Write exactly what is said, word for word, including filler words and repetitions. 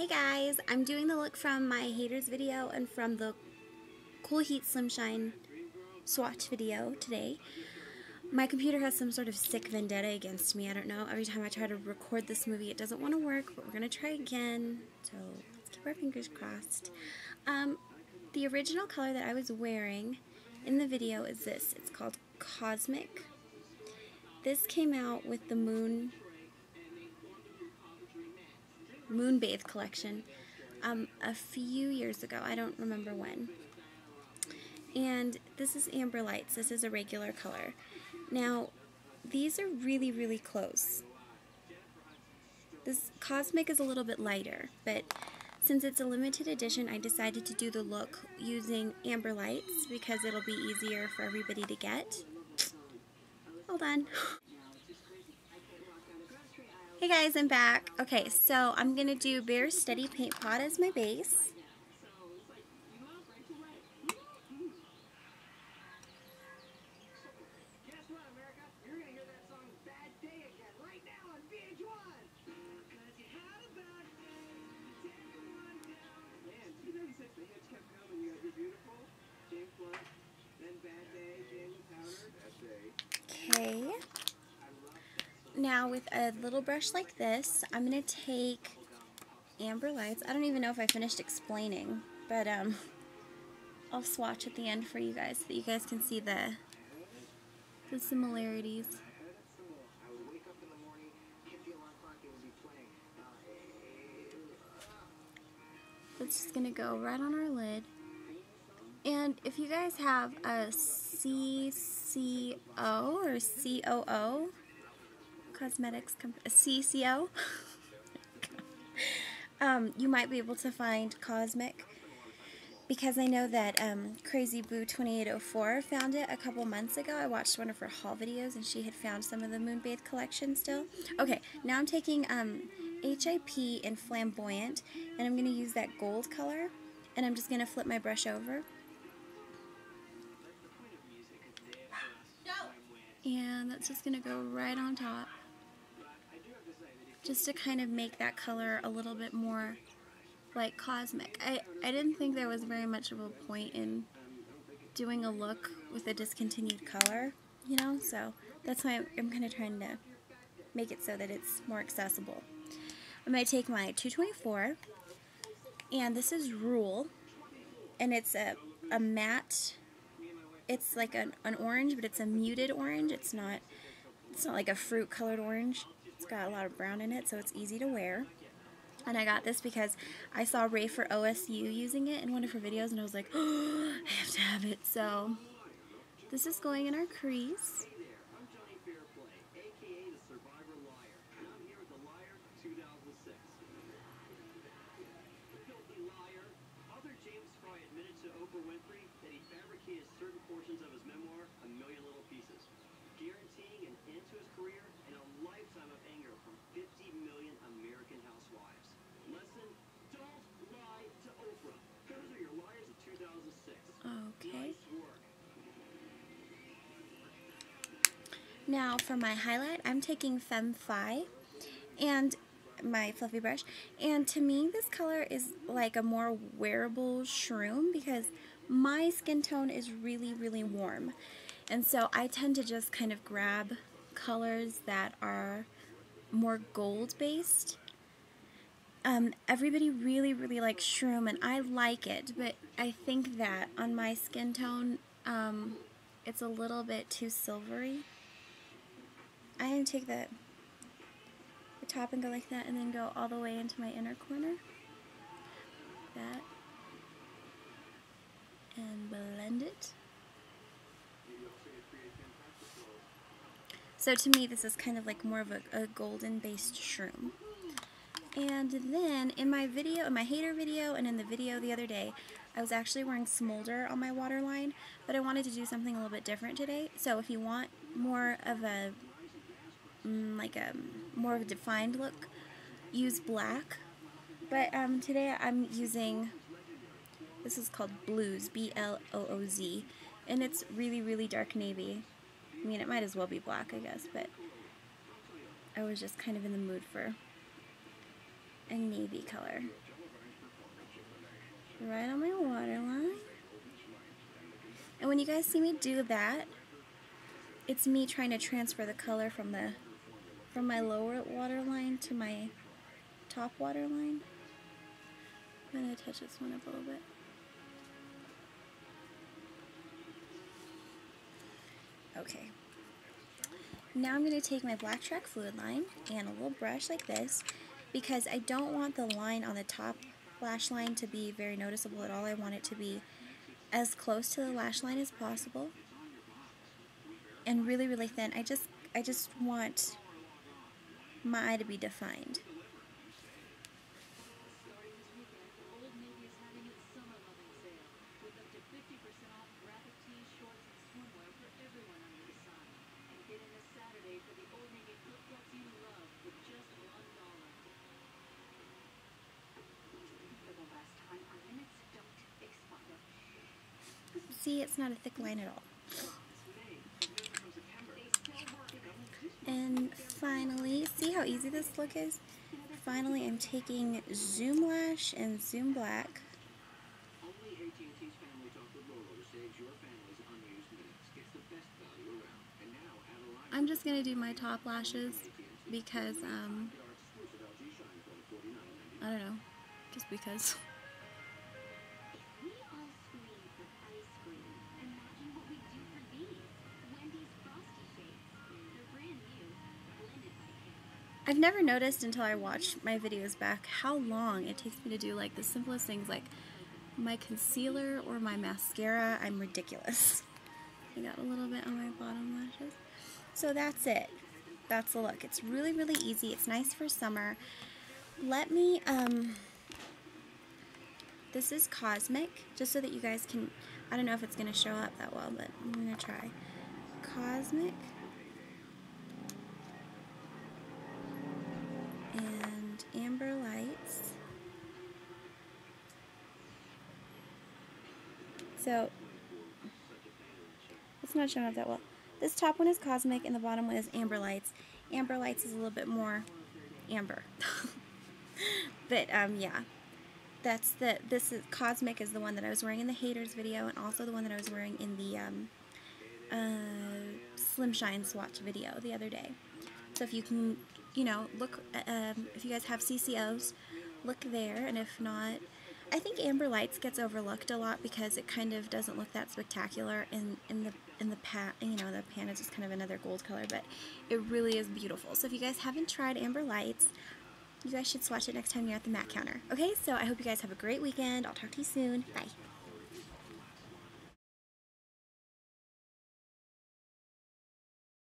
Hey guys, I'm doing the look from my haters video and from the Cool Heat Slim Shine swatch video today. My computer has some sort of sick vendetta against me, I don't know. Every time I try to record this movie it doesn't want to work, but we're going to try again, so let's keep our fingers crossed. Um, the original color that I was wearing in the video is this. It's called Cosmic. This came out with the moon Moonbathe collection um, a few years ago. I don't remember when. And this is Amber Lights. This is a regular color. Now, these are really, really close. This Cosmic is a little bit lighter, but since it's a limited edition, I decided to do the look using Amber Lights because it'll be easier for everybody to get. Hold on. Hey guys, I'm back. Okay, so I'm going to do Bare Steady Paint Pot as my base. Okay. Now with a little brush like this, I'm going to take Amber Lights. I don't even know if I finished explaining, but um, I'll swatch at the end for you guys so that you guys can see the, the similarities. It's just going to go right on our lid. And if you guys have a C C O or C O O, Cosmetics company, C C O. um, you might be able to find Cosmic, because I know that um, Crazy Boo twenty-eight oh four found it a couple months ago. I watched one of her haul videos and she had found some of the Moonbathe collection still. Okay, now I'm taking um, H I P and Flamboyant, and I'm going to use that gold color, and I'm just going to flip my brush over. And that's just going to go right on top, just to kind of make that color a little bit more like Cosmic. I, I didn't think there was very much of a point in doing a look with a discontinued color, you know, so that's why I'm, I'm kind of trying to make it so that it's more accessible. I'm going to take my two twenty-four, and this is Rule, and it's a, a matte, it's like an, an orange, but it's a muted orange. It's not, it's not like a fruit colored orange. It's got a lot of brown in it, so it's easy to wear. And I got this because I saw Ray for O S U using it in one of her videos, and I was like, oh, I have to have it. So this is going in our crease. Okay. Now for my highlight, I'm taking Femme Fi and my fluffy brush. And to me, this color is like a more wearable shroom because my skin tone is really, really warm. And so I tend to just kind of grab colors that are more gold-based. Um, everybody really, really likes shroom, and I like it, but I think that on my skin tone, um, it's a little bit too silvery. I'm going to take the, the top and go like that, and then go all the way into my inner corner. That. And blend it. So to me, this is kind of like more of a, a golden-based shroom. And then in my video, in my hater video, and in the video the other day, I was actually wearing Smolder on my waterline, but I wanted to do something a little bit different today. So if you want more of a, like a, more of a defined look, use black. But um, today I'm using, this is called Blooz, B L O O Z, and it's really, really dark navy. I mean, it might as well be black, I guess, but I was just kind of in the mood for a navy color. right on my waterline. And when you guys see me do that, it's me trying to transfer the color from the from my lower waterline to my top waterline. I'm gonna touch this one up a little bit. Okay. Now I'm gonna take my Black Track Fluidline and a little brush like this, because I don't want the line on the top lash line to be very noticeable at all. I want it to be as close to the lash line as possible and really, really thin. I just, I just want my eye to be defined. See, it's not a thick line at all. And finally, see how easy this look is? Finally, I'm taking Zoom Lash and Zoom Black. I'm just going to do my top lashes because, um, I don't know, just because. I've never noticed until I watched my videos back how long it takes me to do like the simplest things like my concealer or my mascara. I'm ridiculous. I got a little bit on my bottom lashes. So that's it. That's the look. It's really, really easy. It's nice for summer. Let me, um, this is Cosmic, just so that you guys can, I don't know if it's going to show up that well, but I'm going to try. Cosmic. And Amber Lights. So, it's not showing up that well. This top one is Cosmic and the bottom one is Amber Lights. Amber Lights is a little bit more amber. But, um, yeah. That's the, this is, Cosmic is the one that I was wearing in the Haters video and also the one that I was wearing in the, um, uh, Slim Shine swatch video the other day. So if you can, you know, look, um, if you guys have C C Os, look there, and if not, I think Amber Lights gets overlooked a lot because it kind of doesn't look that spectacular in, in the, in the pan, you know, the pan is just kind of another gold color, but it really is beautiful. So if you guys haven't tried Amber Lights, you guys should swatch it next time you're at the M A C counter. Okay, so I hope you guys have a great weekend. I'll talk to you soon. Bye.